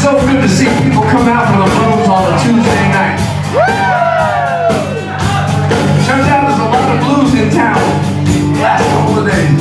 It's so good to see people come out from the blues on a Tuesday night. Turns out there's a lot of blues in town. Last couple of days.